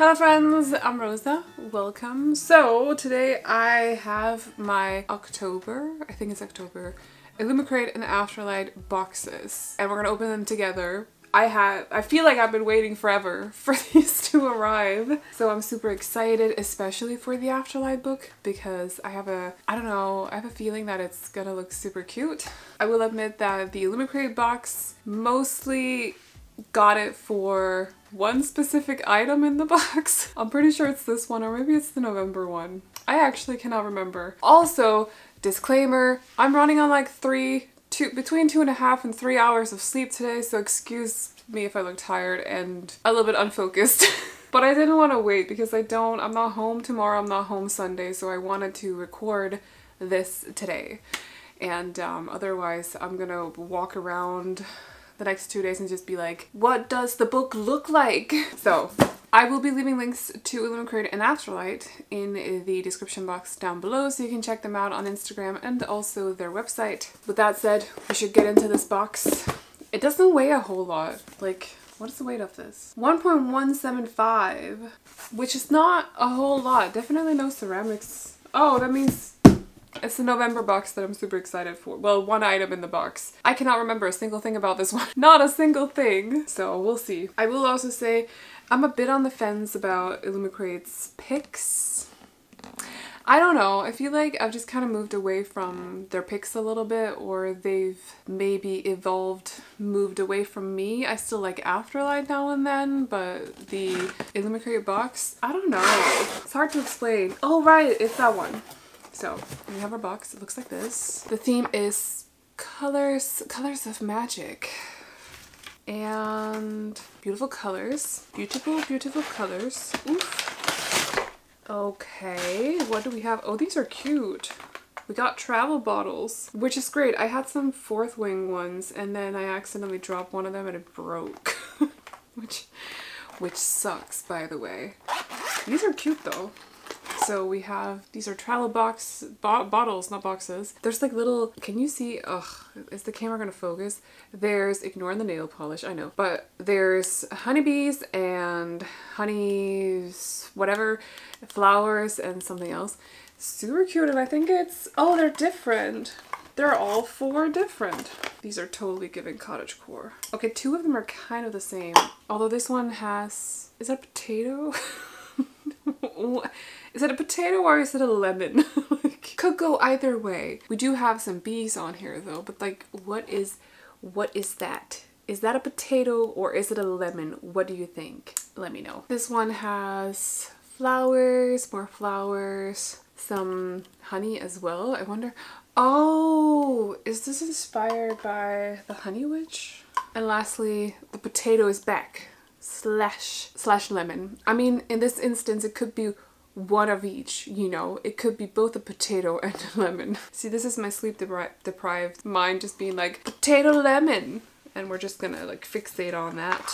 Hello friends, I'm Rosa, welcome. So today I have my October Illumicrate and Afterlight boxes, and we're gonna open them together. I feel like I've been waiting forever for these to arrive. So I'm super excited, especially for the Afterlight book, because I have a feeling that it's gonna look super cute. I will admit that the Illumicrate box mostly got it for one specific item in the box. I'm pretty sure it's this one, or maybe it's the November one. I actually cannot remember. Also, disclaimer, I'm running on like between 2.5 and 3 hours of sleep today, so excuse me if I look tired and a little bit unfocused. But I didn't want to wait because I'm not home tomorrow, I'm not home Sunday, so I wanted to record this today. And otherwise I'm gonna walk around the next 2 days and just be like, what does the book look like? So I will be leaving links to Illumicrate and Afterlight in the description box down below, so you can check them out on Instagram and also their website. With that said, we should get into this box. It doesn't weigh a whole lot. Like, what is the weight of this? 1.175, which is not a whole lot. Definitely no ceramics. Oh, that means it's the November box that I'm super excited for. Well, one item in the box. I cannot remember a single thing about this one. Not a single thing. So we'll see. I will also say I'm a bit on the fence about Illumicrate's picks. I don't know. I feel like I've just kind of moved away from their picks a little bit, or they've maybe moved away from me. I still like Afterlight now and then, but the Illumicrate box, I don't know. It's hard to explain. Oh, right. It's that one. So we have our box. It looks like this. The theme is colors of magic, and beautiful colors. Oof. Okay, what do we have? Oh, these are cute. We got travel bottles, which is great. I had some Fourth Wing ones, and then I accidentally dropped one of them and it broke, which sucks, by the way. These are cute though. So we have, these are travel bottles, not boxes. There's like little, can you see? Ugh, is the camera gonna focus? There's, ignoring the nail polish, I know. But there's honeybees and honeys, whatever, flowers and something else. Super cute, and I think it's, oh, they're different. They're all four different. These are totally giving cottagecore. Okay, two of them are kind of the same. Although this one has, is that a potato? Is it a potato or is it a lemon? Like, could go either way. We do have some bees on here though, but like, what is that? Is that a potato or is it a lemon? What do you think? Let me know. This one has flowers, more flowers, some honey as well. I wonder, oh, is this inspired by the Honey Witch? And lastly, the potato is back. Slash lemon. I mean, in this instance, it could be one of each, you know? It could be both a potato and a lemon. See, this is my sleep deprived mind just being like, potato lemon! And we're just gonna like fixate on that.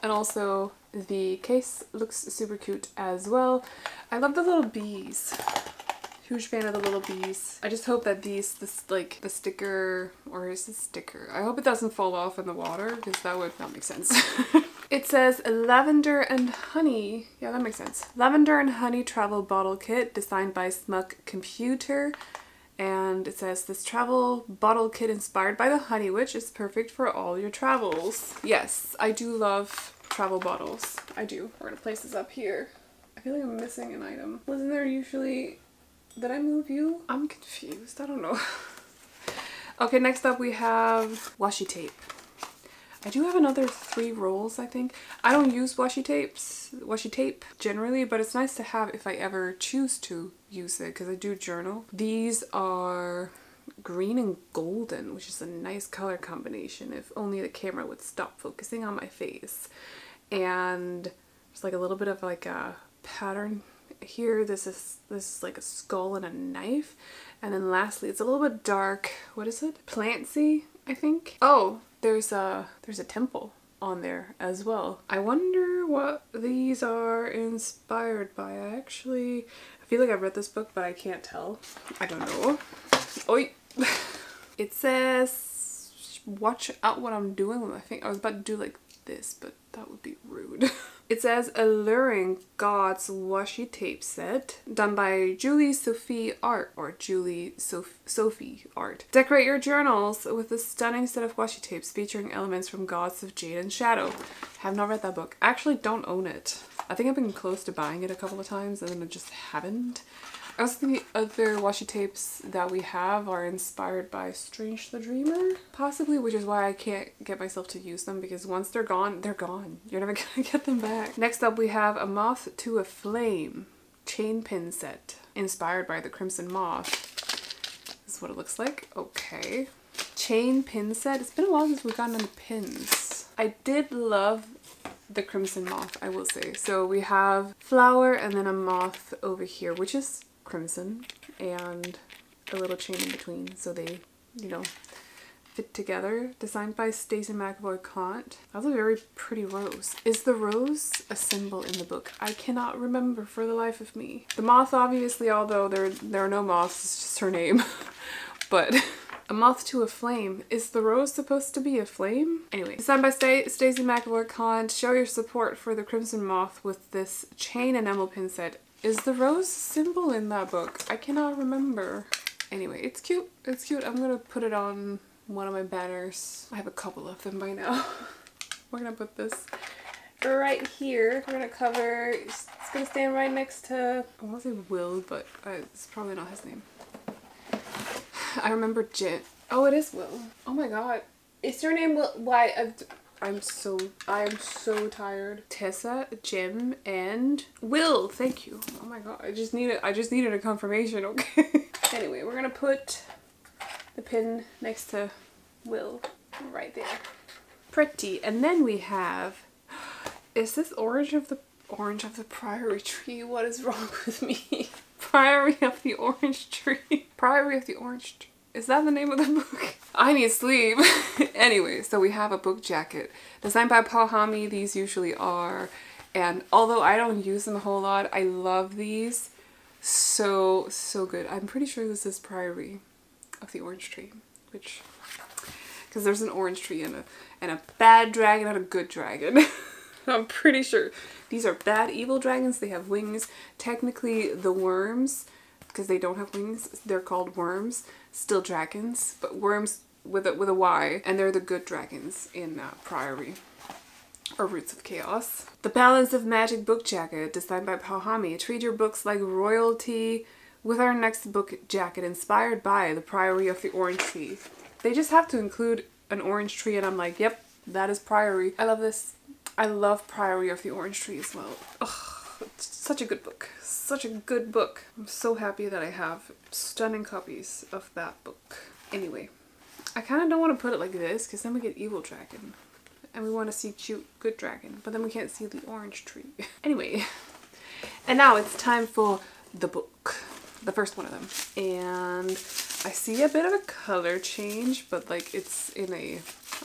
And also, the case looks super cute as well. I love the little bees. Huge fan of the little bees. I just hope that the sticker, or is it sticker? I hope it doesn't fall off in the water, because that would not make sense. It says lavender and honey. Yeah, that makes sense. Lavender and honey travel bottle kit designed by Smug Computer. And it says this travel bottle kit inspired by the Honey Witch is perfect for all your travels. Yes, I do love travel bottles. I do. We're gonna place this up here. I feel like I'm missing an item. Wasn't there usually, did I move you? I'm confused. I don't know. Okay, next up we have washi tape. I do have another 3 rolls, I think. I don't use washi tape generally, but it's nice to have if I ever choose to use it, because I do journal. These are green and golden, which is a nice color combination, if only the camera would stop focusing on my face. And there's like a little bit of like a pattern here. This is like a skull and a knife. And then lastly, it's a little bit dark. What is it? Plantsy, I think. Oh, there's a temple on there as well. I wonder what these are inspired by. I feel like I've read this book, but I can't tell. I don't know. Oi! It says, watch out what I'm doing with my finger. I was about to do like this, but that would be rude. It says Alluring Gods washi tape set, done by Julie Sophie Art. Decorate your journals with a stunning set of washi tapes featuring elements from Gods of Jade and Shadow. Have not read that book. I actually don't own it. I think I've been close to buying it a couple of times and then I just haven't. I also think the other washi tapes that we have are inspired by Strange the Dreamer, possibly, which is why I can't get myself to use them, because once they're gone, they're gone. You're never gonna get them back. Next up, we have A Moth to a Flame chain pin set, inspired by the Crimson Moth. This is what it looks like. Okay. Chain pin set. It's been a while since we've gotten any pins. I did love the Crimson Moth, I will say. So we have flower and then a moth over here, which is crimson, and a little chain in between, so they, you know, fit together. Designed by Stacey McEvoy Caunt. That's a very pretty rose. Is the rose a symbol in the book? I cannot remember for the life of me. The moth, obviously, although there are no moths, it's just her name. But A Moth to a Flame. Is the rose supposed to be a flame? Anyway, designed by Stacey McEvoy Caunt. Show your support for the Crimson Moth with this chain enamel pin set. Is the rose symbol in that book? I cannot remember. Anyway, it's cute. It's cute. I'm gonna put it on one of my banners. I have a couple of them by now. We're gonna put this right here. We're gonna cover, it's gonna stand right next to, I wanna say Will, but it's probably not his name. I remember Jit. Oh, it is Will. Oh my god. Is your name Will? Why? I am so tired. Tessa, Jim, and Will. Thank you. Oh my god. I just needed a confirmation. Okay. Anyway, we're gonna put the pin next to Will right there. Pretty. And then we have. Is this Orange of the Priory Tree? What is wrong with me? Priory of the Orange Tree. Priory of the Orange Tree. Is that the name of the book? I need sleep. Anyway, so we have a book jacket designed by Pauhami. These usually are, and although I don't use them a whole lot, I love these. So good. I'm pretty sure this is Priory of the Orange Tree, which, because there's an orange tree and a bad dragon and a good dragon. I'm pretty sure these are bad, evil dragons. They have wings. Technically, the worms, because they don't have wings, they're called worms. Still dragons, but worms with a Y, and they're the good dragons in Priory, or Roots of Chaos. The Balance of Magic book jacket, designed by Pauhami. Treat your books like royalty with our next book jacket, inspired by the Priory of the Orange Tree. They just have to include an orange tree, and I'm like, yep, that is Priory. I love this. I love Priory of the Orange Tree as well. Ugh. It's such a good book. Such a good book. I'm so happy that I have stunning copies of that book. Anyway, I kind of don't want to put it like this, because then we get evil dragon. And we want to see cute, good dragon. But then we can't see the orange tree. Anyway. And now it's time for the book. The first one of them. And I see a bit of a color change, but like it's in a...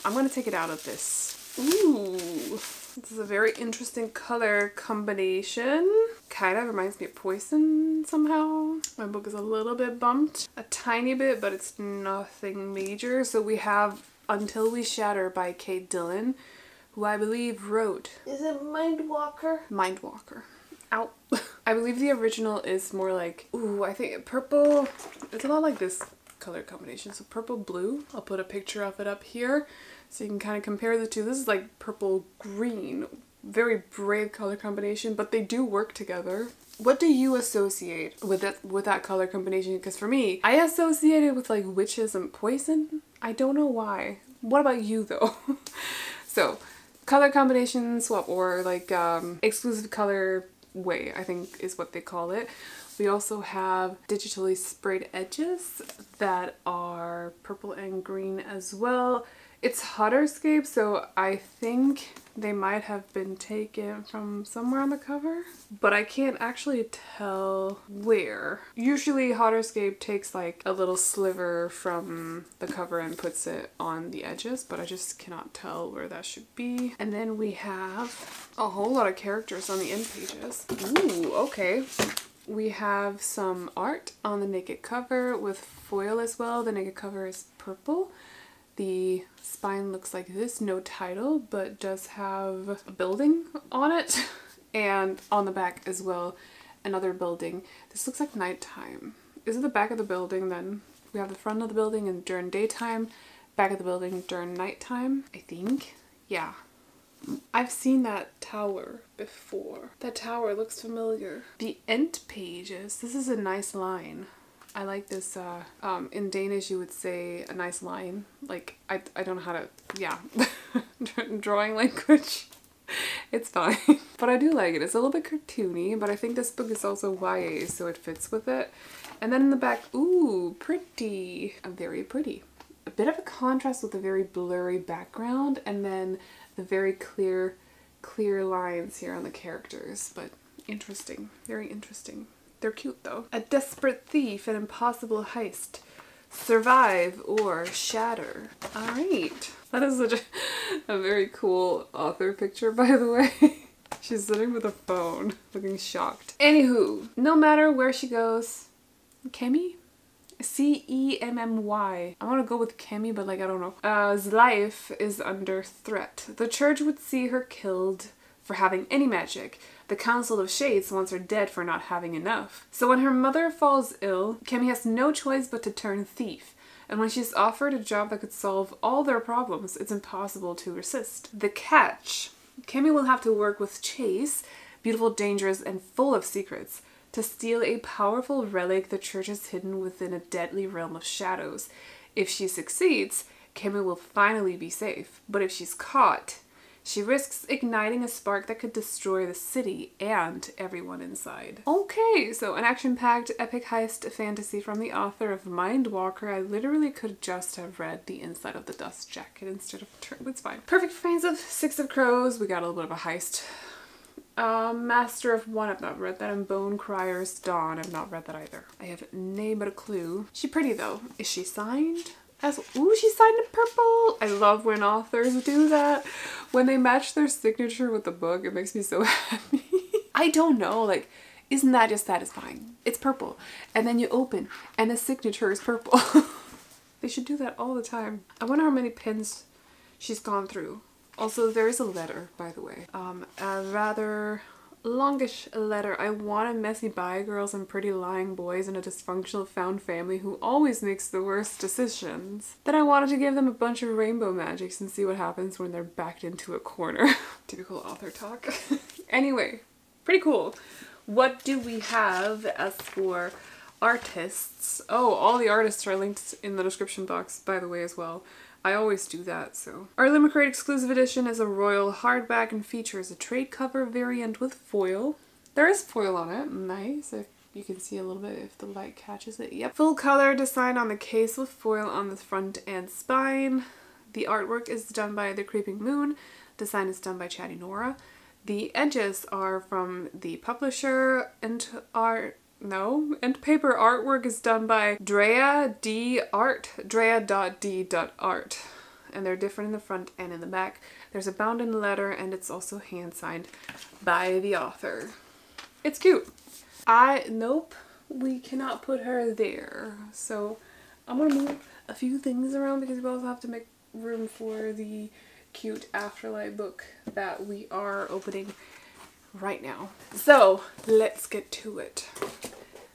I'm going to take it out of this. Ooh, this is a very interesting color combination. Kind of reminds me of Poison somehow. My book is a little bit bumped, a tiny bit, but it's nothing major. So we have Until We Shatter by Kate Dylan, who I believe wrote... Is it Mindwalker? Mindwalker. Ow. I believe the original is more like, ooh, I think purple. It's a lot like this color combination. So purple, blue. I'll put a picture of it up here, so you can kind of compare the two. This is like purple green, very brave color combination, but they do work together. What do you associate with that color combination? Because for me, I associate it with like witches and poison. I don't know why. What about you though? So color combination swap, or like exclusive color way, I think is what they call it. We also have digitally sprayed edges that are purple and green as well. It's Hotterscape, so I think they might have been taken from somewhere on the cover, but I can't actually tell where. Usually Hotterscape takes like a little sliver from the cover and puts it on the edges, but I just cannot tell where that should be. And then we have a whole lot of characters on the end pages. Ooh, okay. We have some art on the naked cover with foil as well. The naked cover is purple. The spine looks like this, no title, but does have a building on it, and on the back as well, another building. This looks like nighttime. Is it the back of the building then? We have the front of the building and during daytime, back of the building during nighttime, I think. Yeah. I've seen that tower before. That tower looks familiar. The end pages. This is a nice line. I like this, in Danish you would say a nice line, like, I don't know how to, yeah, drawing language, it's fine. But I do like it. It's a little bit cartoony, but I think this book is also YA, so it fits with it. And then in the back, ooh, pretty, very pretty. A bit of a contrast with a very blurry background, and then the very clear lines here on the characters, but interesting, very interesting. They're cute though. A desperate thief, an impossible heist. Survive or shatter. All right. That is such a very cool author picture, by the way. She's sitting with a phone, looking shocked. Anywho, no matter where she goes, Kemi? C-E-M-M-Y. I want to go with Kemi, but like, I don't know. Life is under threat. The church would see her killed for having any magic. The Council of Shades wants her dead for not having enough. So when her mother falls ill, Kemi has no choice but to turn thief. And when she's offered a job that could solve all their problems, it's impossible to resist. The catch. Kemi will have to work with Chase, beautiful, dangerous, and full of secrets, to steal a powerful relic the church has hidden within a deadly realm of shadows. If she succeeds, Kemi will finally be safe. But if she's caught, she risks igniting a spark that could destroy the city and everyone inside. Okay, so an action-packed epic heist fantasy from the author of Mindwalker. I literally could just have read the inside of the dust jacket instead of turn. It's fine. Perfect Frames of Six of Crows. We got a little bit of a heist. Master of One. I've not read that. And Bone Crier's Dawn. I've not read that either. I have nay but a clue. She's pretty though. Is she signed? Ooh, she signed in purple! I love when authors do that. When they match their signature with the book, it makes me so happy. I don't know, like, isn't that just satisfying? It's purple. And then you open, and the signature is purple. They should do that all the time. I wonder how many pins she's gone through. Also, there is a letter, by the way. A rather longish letter. I want a messy bi girls and pretty lying boys in a dysfunctional found family who always makes the worst decisions. Then I wanted to give them a bunch of rainbow magics and see what happens when they're backed into a corner. Typical author talk. Anyway, pretty cool. What do we have as for artists? Oh, all the artists are linked in the description box, by the way, as well. I always do that, so. Our Illumicrate exclusive edition is a royal hardback and features a trade cover variant with foil. There is foil on it. Nice. If you can see a little bit if the light catches it. Yep. Full color design on the case with foil on the front and spine. The artwork is done by The Creeping Moon. Design is done by Chatty Nora. The edges are from the publisher and are... No, and paper artwork is done by Drea D Art, Drea.D.Art, and they're different in the front and in the back. There's a bound in letter, and it's also hand signed by the author. It's cute. Nope, we cannot put her there. So I'm gonna move a few things around because we also have to make room for the cute Afterlight book that we are opening right now. So let's get to it.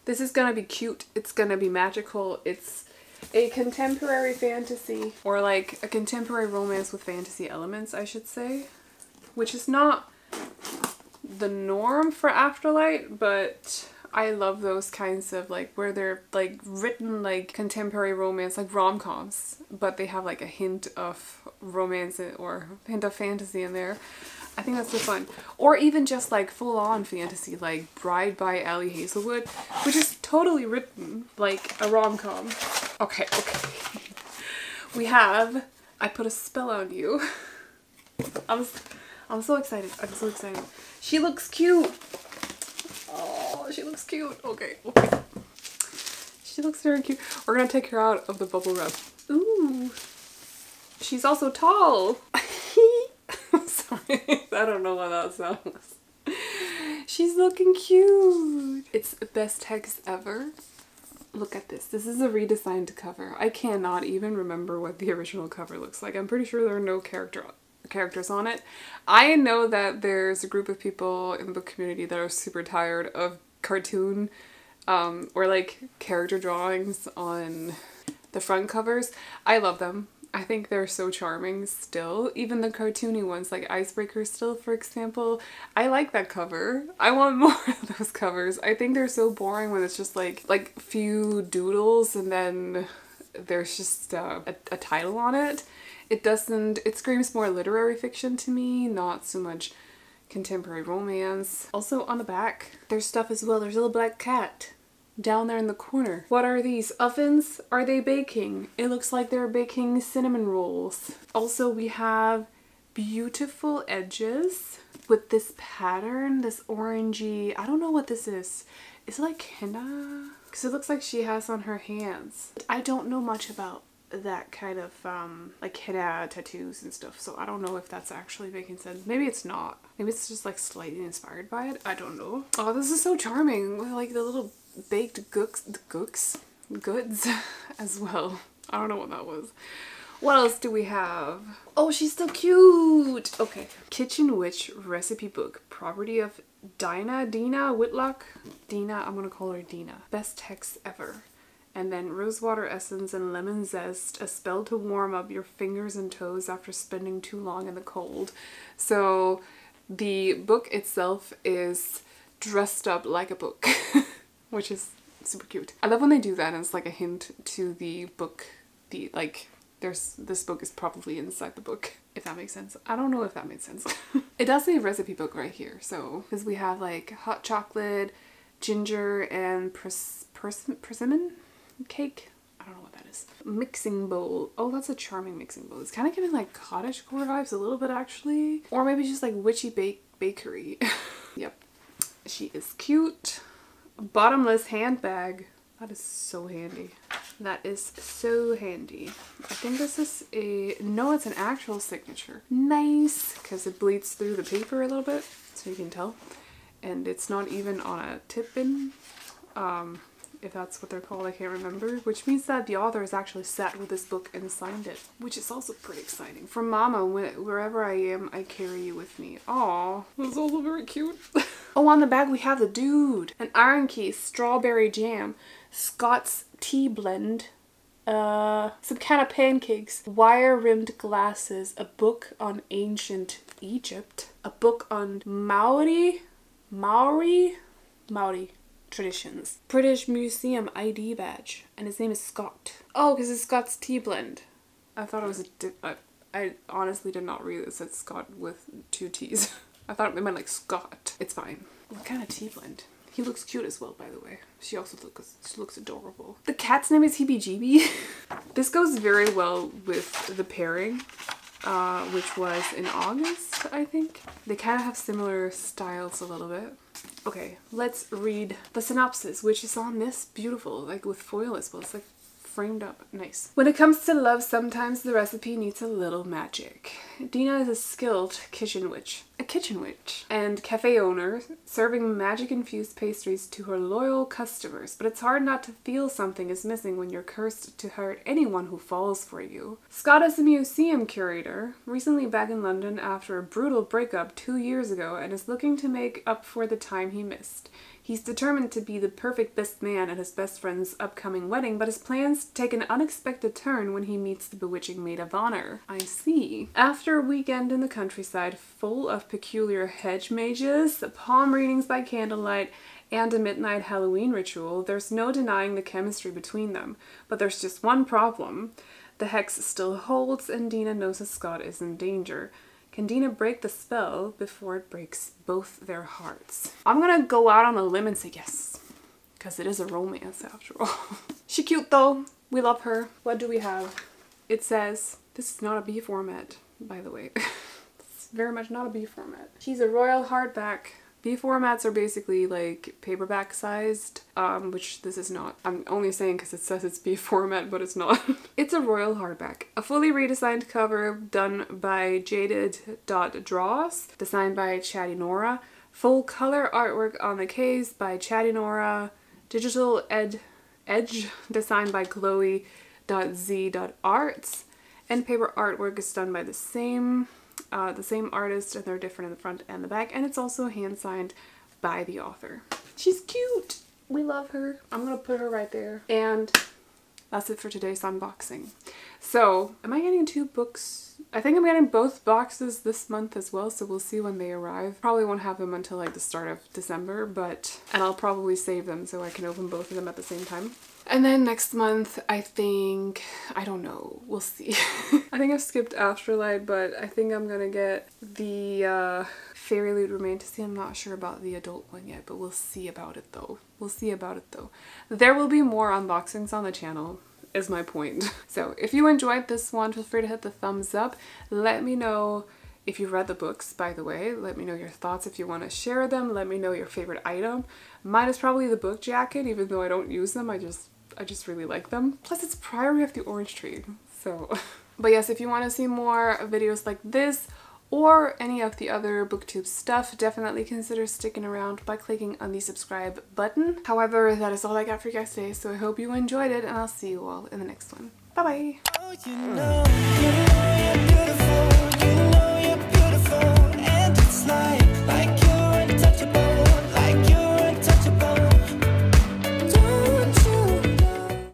This is gonna be cute, it's gonna be magical, it's a contemporary fantasy, or like a contemporary romance with fantasy elements, I should say, which is not the norm for Afterlight, but I love those kinds of like where they're like written like contemporary romance, like rom-coms, but they have like a hint of romance or hint of fantasy in there. I think that's so fun. Or even just like full-on fantasy, like Bride by Ally Hazelwood, which is totally written like a rom-com. Okay, okay. We have I Put a Spell on You. I'm so excited. I'm so excited. She looks cute. Oh, she looks cute. Okay, okay. She looks very cute. We're gonna take her out of the bubble wrap. Ooh. She's also tall. I don't know what that sound was. She's looking cute. It's the best text ever. Look at this. This is a redesigned cover. I cannot even remember what the original cover looks like. I'm pretty sure there are no characters on it. I know that there's a group of people in the book community that are super tired of cartoon or like character drawings on the front covers. I love them. I think they're so charming still. Even the cartoony ones like Icebreaker Still, for example. I like that cover. I want more of those covers. I think they're so boring when it's just like few doodles and then there's just a title on it. It screams more literary fiction to me, not so much contemporary romance. Also on the back, there's stuff as well. There's a little black cat down there in the corner. What are these? Ovens? Are they baking? It looks like they're baking cinnamon rolls. Also, we have beautiful edges with this pattern, this orangey, I don't know what this is. Is it like henna? Because it looks like she has on her hands. I don't know much about that kind of like henna tattoos and stuff, so I don't know if that's actually making sense. Maybe it's not. Maybe it's just like slightly inspired by it. I don't know. Oh, this is so charming with like the little baked goods as well. I don't know what that was. What else do we have? Oh, she's so cute. Okay. Kitchen Witch Recipe Book. Property of Dina Whitlock. Dina, I'm gonna call her Dina. Best text ever. And then rosewater essence and lemon zest, a spell to warm up your fingers and toes after spending too long in the cold. So the book itself is dressed up like a book, which is super cute. I love when they do that, and it's like a hint to the book, this book is probably inside the book, if that makes sense. I don't know if that made sense. It does say recipe book right here, so, because we have like hot chocolate, ginger, and persimmon cake? I don't know what that is. Mixing bowl. Oh, that's a charming mixing bowl. It's kind of giving like cottagecore vibes a little bit actually. Or maybe just like witchy bakery. Yep. She is cute. Bottomless handbag. That is so handy. That is so handy. I think this is no, it's an actual signature. Nice, because it bleeds through the paper a little bit, so you can tell. And it's not even on a tip-in. If that's what they're called, I can't remember, which means that the author has actually sat with this book and signed it, which is also pretty exciting. From Mama, wherever I am, I carry you with me. Aww, that's also very cute. Oh, on the back we have the dude. An iron key, strawberry jam, Scott's tea blend, some kind of pancakes, wire-rimmed glasses, a book on ancient Egypt, a book on Maori traditions, British Museum ID badge, and his name is Scott. Oh, because it's Scott's tea blend. I thought it was I honestly did not read it said Scott with two T's. I thought it meant like Scott. It's fine. What kind of tea blend? He looks cute as well, by the way. She also looks adorable. The cat's name is Heebie Jeebie. This goes very well with the pairing, which was in August, I think. They kind of have similar styles a little bit. Okay, let's read the synopsis, which is on this beautiful, like with foil as well. It's like framed up. Nice. When it comes to love, sometimes the recipe needs a little magic. Dina is a skilled kitchen witch, and cafe owner, serving magic-infused pastries to her loyal customers, but it's hard not to feel something is missing when you're cursed to hurt anyone who falls for you. Scott is a museum curator, recently back in London after a brutal breakup 2 years ago, and is looking to make up for the time he missed. He's determined to be the perfect best man at his best friend's upcoming wedding, but his plans take an unexpected turn when he meets the bewitching maid of honor. I see. After a weekend in the countryside full of peculiar hedge mages, palm readings by candlelight, and a midnight Halloween ritual, there's no denying the chemistry between them. But there's just one problem. The hex still holds, and Dina knows that Scott is in danger. Can Dina break the spell before it breaks both their hearts? I'm gonna go out on a limb and say yes, because it is a romance after all. She cute though. We love her. What do we have? It says, this is not a B format, by the way. It's very much not a B format. She's a royal hardback. B formats are basically like paperback sized, which this is not. I'm only saying because it says it's B format, but it's not. It's a royal hardback. A fully redesigned cover done by Jaded.Draws, designed by Chatty Nora. Full color artwork on the case by Chatty Nora. Digital ed edge, designed by Chloe.Z.Arts, and paper artwork is done by the same artist, and they're different in the front and the back, and it's also hand signed by the author. She's cute! We love her. I'm gonna put her right there. And that's it for today's unboxing. So, am I getting two books? I think I'm getting both boxes this month as well, so we'll see when they arrive. Probably won't have them until like the start of December, but... and I'll probably save them so I can open both of them at the same time. And then next month, I think... I don't know. We'll see. I think I've skipped Afterlight, but I think I'm gonna get the Fairyloot Romantasy. I'm not sure about the adult one yet, but we'll see about it though. We'll see about it though. There will be more unboxings on the channel, is my point. So if you enjoyed this one, feel free to hit the thumbs up. Let me know if you read the books, by the way. Let me know your thoughts if you want to share them. Let me know your favorite item. Mine is probably the book jacket, even though I don't use them. I just really like them. Plus it's Priory of the Orange Tree, so. But yes, if you want to see more videos like this or any of the other BookTube stuff, definitely consider sticking around by clicking on the subscribe button. However, that is all I got for you guys today, so I hope you enjoyed it, and I'll see you all in the next one. Bye bye!